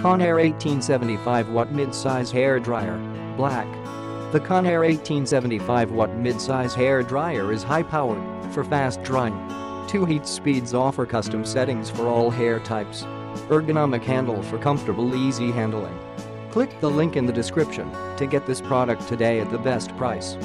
Conair 1875 Watt Midsize Hair Dryer, Black. The Conair 1875 Watt Midsize Hair Dryer is high-powered for fast drying. 2 heat speeds offer custom settings for all hair types. Ergonomic handle for comfortable, easy handling. Click the link in the description to get this product today at the best price.